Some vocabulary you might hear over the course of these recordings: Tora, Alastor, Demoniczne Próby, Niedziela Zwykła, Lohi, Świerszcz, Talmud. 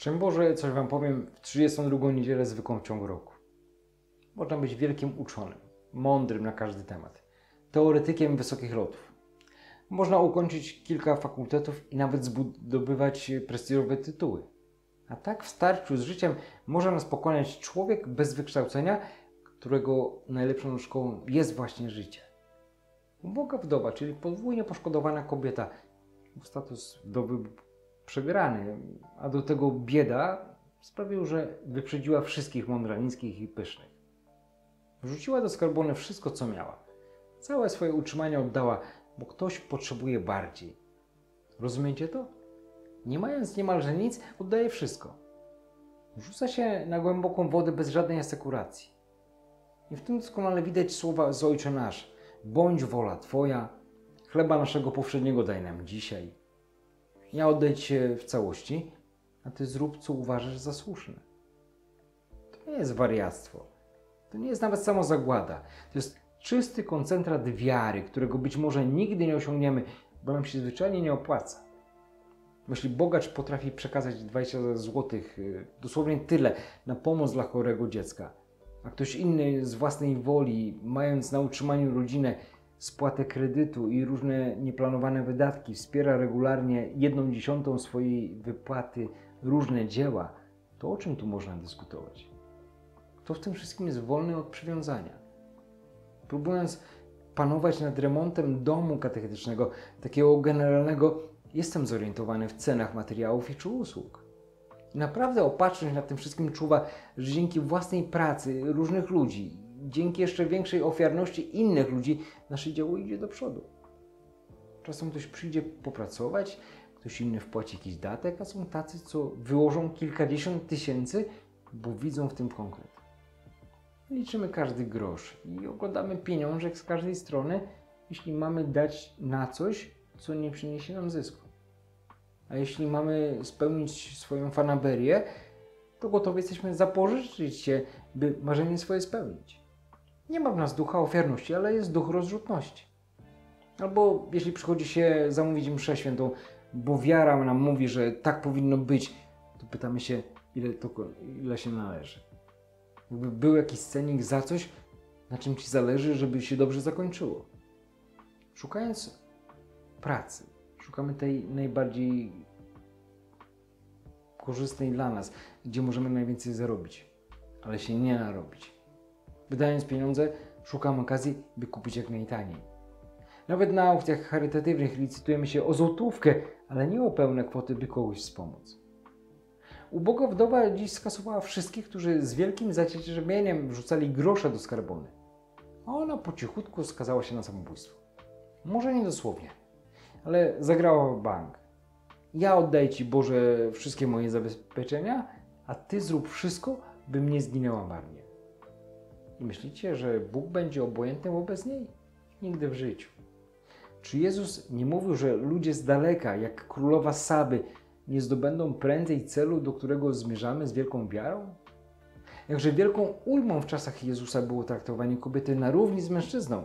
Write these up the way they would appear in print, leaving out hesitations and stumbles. Szczęść Boże, coś Wam powiem w 32. Niedzielę Zwykłą w ciągu roku. Można być wielkim uczonym, mądrym na każdy temat, teoretykiem wysokich lotów. Można ukończyć kilka fakultetów i nawet zdobywać prestiżowe tytuły. A tak w starciu z życiem może nas pokonać człowiek bez wykształcenia, którego najlepszą szkołą jest właśnie życie. Uboga wdowa, czyli podwójnie poszkodowana kobieta, status wdowy przegrany, a do tego bieda sprawił, że wyprzedziła wszystkich mądralińskich i pysznych. Wrzuciła do skarbony wszystko, co miała. Całe swoje utrzymanie oddała, bo ktoś potrzebuje bardziej. Rozumiecie to? Nie mając niemalże nic, oddaje wszystko. Rzuca się na głęboką wodę bez żadnej asekuracji. I w tym doskonale widać słowa z Ojcze Nasz. Bądź wola Twoja, chleba naszego powszedniego daj nam dzisiaj. Ja oddaję Cię w całości, a Ty zrób, co uważasz za słuszne. To nie jest wariactwo. To nie jest nawet samozagłada. To jest czysty koncentrat wiary, którego być może nigdy nie osiągniemy, bo nam się zwyczajnie nie opłaca. Jeśli bogacz potrafi przekazać 20 zł, dosłownie tyle, na pomoc dla chorego dziecka, a ktoś inny z własnej woli, mając na utrzymaniu rodzinę, spłatę kredytu i różne nieplanowane wydatki, wspiera regularnie 1/10 swojej wypłaty różne dzieła, to o czym tu można dyskutować? Kto w tym wszystkim jest wolny od przywiązania? Próbując panować nad remontem domu katechetycznego, takiego generalnego, jestem zorientowany w cenach materiałów i czy usług. Naprawdę opatrzność nad tym wszystkim czuwa, że dzięki własnej pracy różnych ludzi, dzięki jeszcze większej ofiarności innych ludzi, nasze dzieło idzie do przodu. Czasem ktoś przyjdzie popracować, ktoś inny wpłaci jakiś datek, a są tacy, co wyłożą kilkadziesiąt tysięcy, bo widzą w tym konkret. Liczymy każdy grosz i oglądamy pieniążek z każdej strony, jeśli mamy dać na coś, co nie przyniesie nam zysku. A jeśli mamy spełnić swoją fanaberię, to gotowi jesteśmy zapożyczyć się, by marzenie swoje spełnić. Nie ma w nas ducha ofiarności, ale jest duch rozrzutności. Albo jeśli przychodzi się zamówić mszę świętą, bo wiara nam mówi, że tak powinno być, to pytamy się, ile się należy. Jakby był jakiś cenik za coś, na czym Ci zależy, żeby się dobrze zakończyło. Szukając pracy, szukamy tej najbardziej korzystnej dla nas, gdzie możemy najwięcej zarobić, ale się nie narobić. Wydając pieniądze, szukamy okazji, by kupić jak najtaniej. Nawet na aukcjach charytatywnych licytujemy się o złotówkę, ale nie o pełne kwoty, by kogoś wspomóc. Uboga wdowa dziś skasowała wszystkich, którzy z wielkim zacierpieniem wrzucali grosze do skarbony, a ona po cichutku skazała się na samobójstwo. Może nie dosłownie, ale zagrała w bank. Ja oddaję Ci, Boże, wszystkie moje zabezpieczenia, a Ty zrób wszystko, bym nie zginęła marnie. I myślicie, że Bóg będzie obojętny wobec niej? Nigdy w życiu. Czy Jezus nie mówił, że ludzie z daleka, jak królowa Saby, nie zdobędą prędzej celu, do którego zmierzamy z wielką wiarą? Jakże wielką ulmą w czasach Jezusa było traktowanie kobiety na równi z mężczyzną.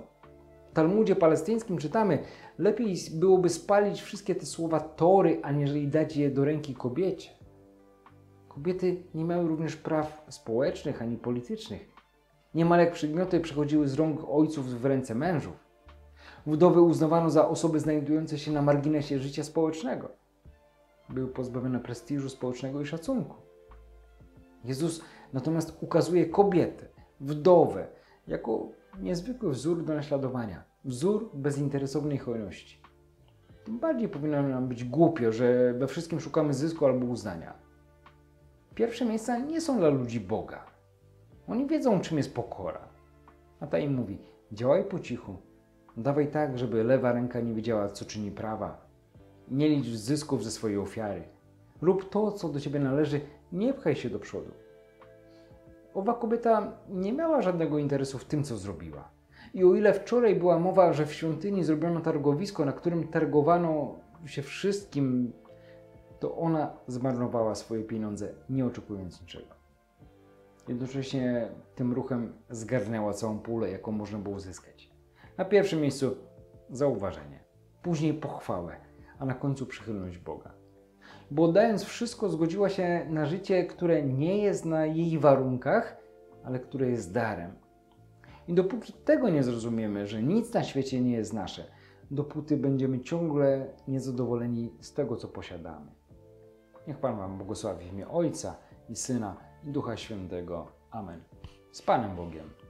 W Talmudzie palestyńskim czytamy, lepiej byłoby spalić wszystkie te słowa Tory, aniżeli dać je do ręki kobiecie. Kobiety nie miały również praw społecznych ani politycznych. Niemal jak przedmioty przechodziły z rąk ojców w ręce mężów. Wdowy uznawano za osoby znajdujące się na marginesie życia społecznego. Były pozbawione prestiżu społecznego i szacunku. Jezus natomiast ukazuje kobietę, wdowę, jako niezwykły wzór do naśladowania, wzór bezinteresownej hojności. Tym bardziej powinno nam być głupio, że we wszystkim szukamy zysku albo uznania. Pierwsze miejsca nie są dla ludzi Boga. Oni wiedzą, czym jest pokora. A ta im mówi, działaj po cichu, dawaj tak, żeby lewa ręka nie wiedziała, co czyni prawa. Nie licz zysków ze swojej ofiary. Rób to, co do Ciebie należy, nie pchaj się do przodu. Owa kobieta nie miała żadnego interesu w tym, co zrobiła. I o ile wczoraj była mowa, że w świątyni zrobiono targowisko, na którym targowano się wszystkim, to ona zmarnowała swoje pieniądze, nie oczekując niczego. Jednocześnie tym ruchem zgarnęła całą pulę, jaką można było uzyskać. Na pierwszym miejscu zauważenie, później pochwałę, a na końcu przychylność Boga. bo oddając wszystko zgodziła się na życie, które nie jest na jej warunkach, ale które jest darem. I dopóki tego nie zrozumiemy, że nic na świecie nie jest nasze, dopóty będziemy ciągle niezadowoleni z tego, co posiadamy. Niech Pan Wam błogosławi w imię Ojca i Syna, i Ducha Świętego. Amen. Z Panem Bogiem.